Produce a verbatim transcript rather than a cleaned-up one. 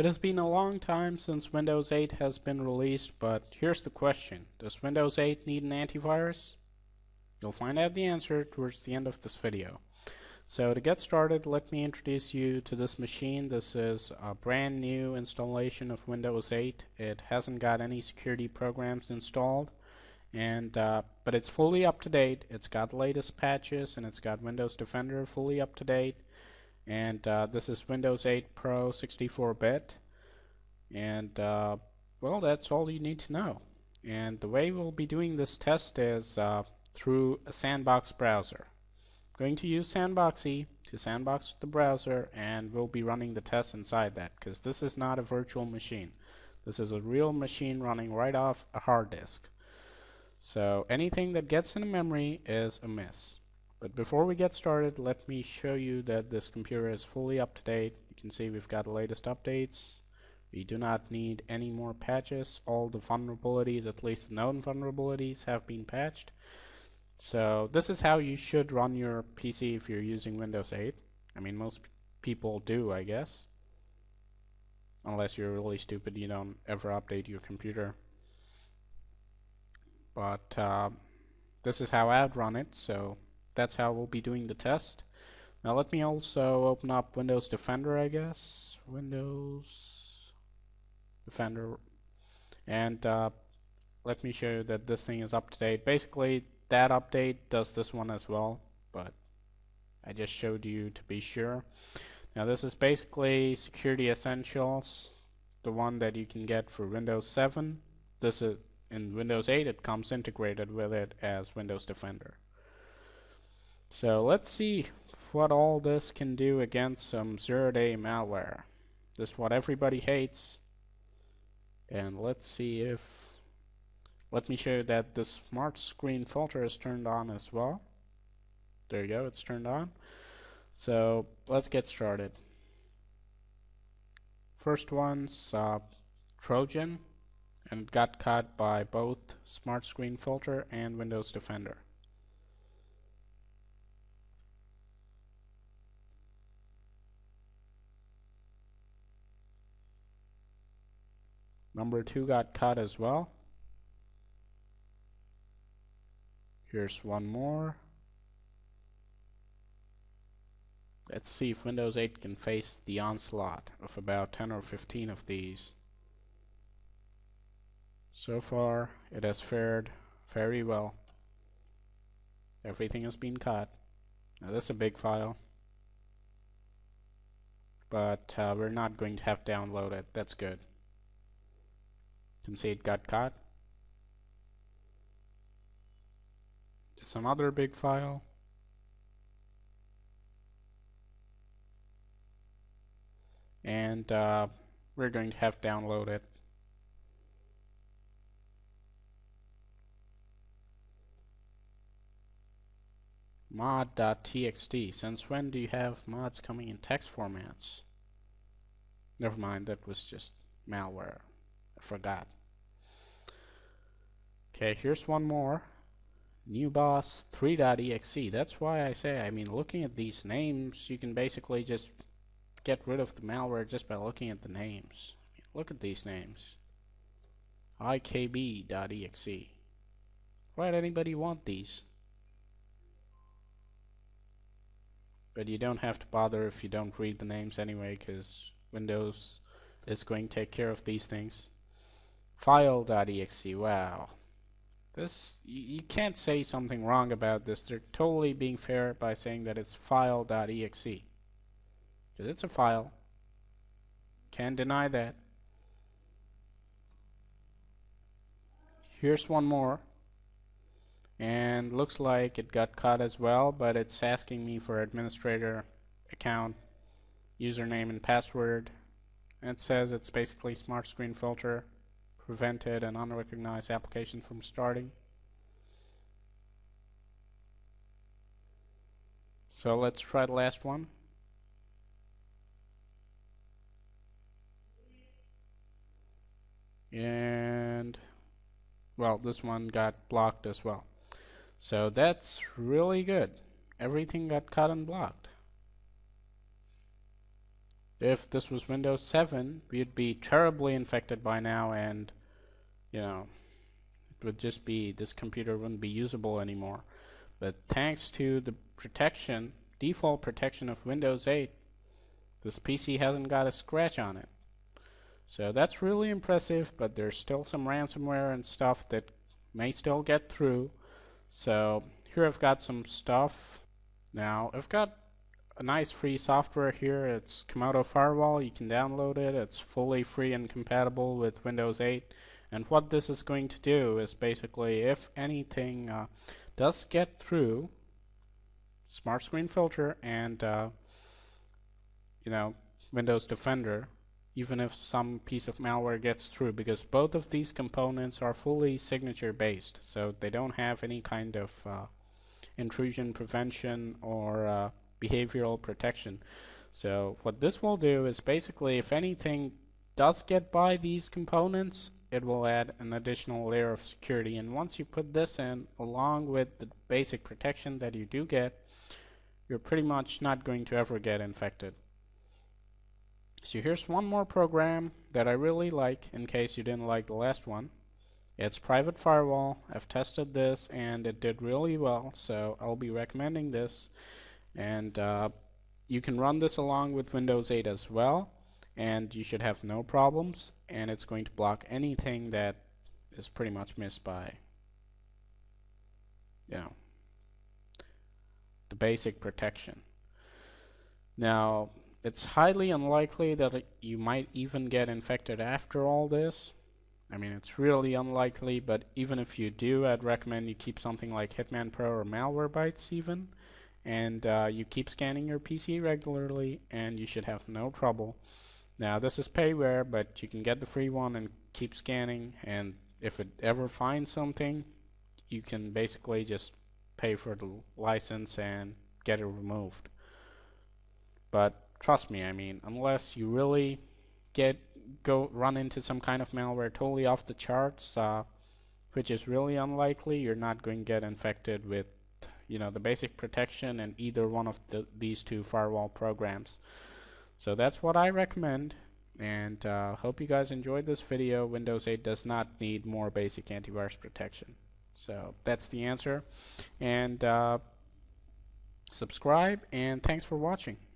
It has been a long time since Windows eight has been released, but here's the question. Does Windows eight need an antivirus? You'll find out the answer towards the end of this video. So to get started, let me introduce you to this machine. This is a brand new installation of Windows eight. It hasn't got any security programs installed, and uh, but it's fully up to date. It's got latest patches, and it's got Windows Defender fully up to date. And uh, this is Windows eight Pro sixty-four bit, and uh, well, that's all you need to know. And the way we'll be doing this test is uh, through a sandbox browser. I'm going to use Sandboxie to sandbox the browser, and we'll be running the test inside that, because this is not a virtual machine. This is a real machine running right off a hard disk. So anything that gets in memory is amiss. But before we get started, let me show you that this computer is fully up to date. You can see we've got the latest updates. We do not need any more patches. All the vulnerabilities, at least the known vulnerabilities, have been patched. So this is how you should run your P C if you're using Windows eight. I mean, most people do, I guess. Unless you're really stupid, you don't ever update your computer. But uh, this is how I'd run it, so that's how we'll be doing the test. Now let me also open up Windows Defender, I guess. Windows Defender. And uh, let me show you that this thing is up to date. Basically, that update does this one as well, but I just showed you to be sure. Now this is basically Security Essentials, the one that you can get for Windows seven. This is in Windows eight, it comes integrated with it as Windows Defender. So let's see what all this can do against some zero-day malware. This is what everybody hates. And let's see if... Let me show you that the smart screen filter is turned on as well. There you go, it's turned on. So let's get started. First one's uh, Trojan, and it got caught by both smart screen filter and Windows Defender. Number two got caught as well. Here's one more. Let's see if Windows eight can face the onslaught of about ten or fifteen of these. So far, it has fared very well. Everything has been caught. Now this is a big file, but uh, we're not going to have to download it. That's good. You can see it got caught. There's another big file. And uh, we're going to have to download it. Mod dot T X T. Since when do you have mods coming in text formats? Never mind, that was just malware. Forgot. Okay, here's one more. New Boss three dot E X E. That's why I say, I mean, looking at these names, you can basically just get rid of the malware just by looking at the names. Look at these names. I K B dot E X E. Why'd anybody want these? But you don't have to bother if you don't read the names anyway, because Windows is going to take care of these things. File dot E X E, wow. This, you can't say something wrong about this. They're totally being fair by saying that it's file dot E X E. Because it's a file. Can't deny that. Here's one more. And looks like it got caught as well, but it's asking me for administrator account, username and password. And it says it's basically smart screen filter. Prevented an unrecognized application from starting. So let's try the last one. And well, this one got blocked as well. So that's really good. Everything got caught and blocked. If this was Windows seven, we'd be terribly infected by now, and you know, it would just be, this computer wouldn't be usable anymore. But thanks to the protection, default protection of Windows eight, this P C hasn't got a scratch on it. So that's really impressive, but there's still some ransomware and stuff that may still get through. So here I've got some stuff. Now I've got a nice free software here. It's Comodo Firewall. You can download it. It's fully free and compatible with Windows eight. And what this is going to do is basically, if anything uh, does get through, Smart Screen Filter and uh, you know, Windows Defender, even if some piece of malware gets through, because both of these components are fully signature based, so they don't have any kind of uh, intrusion prevention or uh, behavioral protection. So what this will do is basically, if anything does get by these components, it will add an additional layer of security. And once you put this in along with the basic protection that you do get, you're pretty much not going to ever get infected. So here's one more program that I really like, in case you didn't like the last one. It's Private Firewall. I've tested this and it did really well, so I'll be recommending this. And uh, you can run this along with Windows eight as well, and you should have no problems, and it's going to block anything that is pretty much missed by, you know, the basic protection. Now, it's highly unlikely that it, you might even get infected after all this. I mean, it's really unlikely, but even if you do, I'd recommend you keep something like Hitman Pro or Malwarebytes even, and uh, you keep scanning your P C regularly, and you should have no trouble. Now, this is payware, but you can get the free one and keep scanning, and if it ever finds something, you can basically just pay for the license and get it removed. But trust me, I mean, unless you really get go run into some kind of malware totally off the charts, uh, which is really unlikely, you're not going to get infected with, you know, the basic protection and either one of the, these two firewall programs. So that's what I recommend, and uh, hope you guys enjoyed this video. Windows eight does not need more basic antivirus protection. So that's the answer, and uh, subscribe, and thanks for watching.